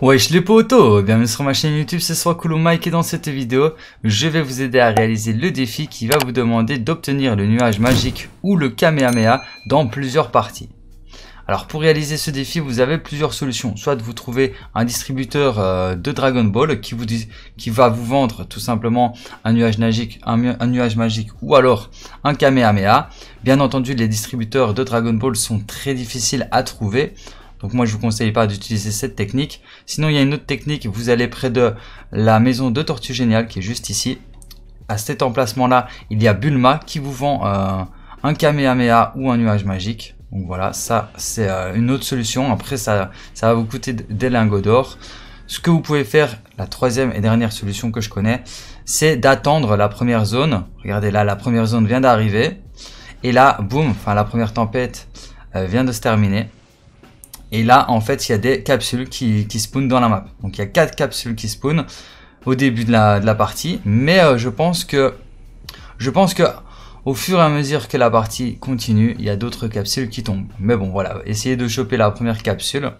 Wesh les potos, bienvenue sur ma chaîne YouTube, c'est Soiscool Mec et dans cette vidéo, je vais vous aider à réaliser le défi qui va vous demander d'obtenir le nuage magique ou le Kamehameha dans plusieurs parties. Alors pour réaliser ce défi, vous avez plusieurs solutions, soit vous trouvez un distributeur de Dragon Ball qui va vous vendre tout simplement un nuage magique ou alors un Kamehameha. Bien entendu, les distributeurs de Dragon Ball sont très difficiles à trouver. Donc moi je vous conseille pas d'utiliser cette technique. Sinon il y a une autre technique, vous allez près de la maison de Tortue Géniale qui est juste ici. À cet emplacement là, il y a Bulma qui vous vend un Kamehameha ou un nuage magique. Donc voilà, ça c'est une autre solution. Après ça va vous coûter des lingots d'or. Ce que vous pouvez faire, la troisième et dernière solution que je connais, c'est d'attendre la première zone. Regardez là, la première zone vient d'arriver. Et là, boum, enfin la première tempête vient de se terminer. Et là, en fait, il y a des capsules qui spawnent dans la map. Donc, il y a 4 capsules qui spawnent au début de la partie. Mais je pense que au fur et à mesure que la partie continue, il y a d'autres capsules qui tombent. Mais bon, voilà. Essayez de choper la première capsule.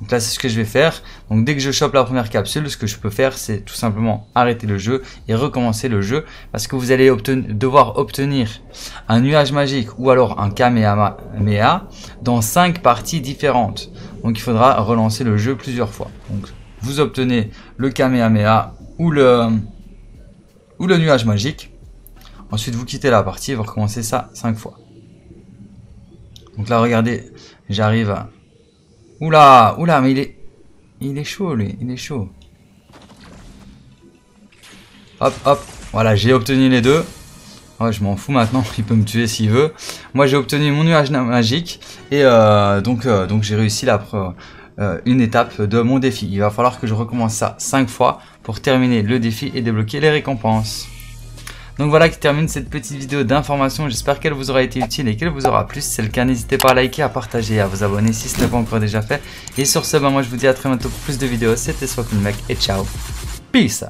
Donc là, c'est ce que je vais faire. Donc, dès que je chope la première capsule, ce que je peux faire, c'est tout simplement arrêter le jeu et recommencer le jeu. Parce que vous allez devoir obtenir un nuage magique ou alors un Kamehameha dans 5 parties différentes. Donc, il faudra relancer le jeu plusieurs fois. Donc, vous obtenez le Kamehameha ou le nuage magique. Ensuite, vous quittez la partie et vous recommencez ça 5 fois. Donc là, regardez, j'arrive à... Oula, oula, mais il est chaud lui, il est chaud. Hop, hop, voilà, j'ai obtenu les deux. Ouais, je m'en fous maintenant, il peut me tuer s'il veut. Moi, j'ai obtenu mon nuage magique et donc j'ai réussi une étape de mon défi. Il va falloir que je recommence ça 5 fois pour terminer le défi et débloquer les récompenses. Donc voilà qui termine cette petite vidéo d'information, j'espère qu'elle vous aura été utile et qu'elle vous aura plu. Si c'est le cas, n'hésitez pas à liker, à partager et à vous abonner si ce n'est pas encore déjà fait. Et sur ce, moi je vous dis à très bientôt pour plus de vidéos, c'était Soiscool Mec et ciao, peace!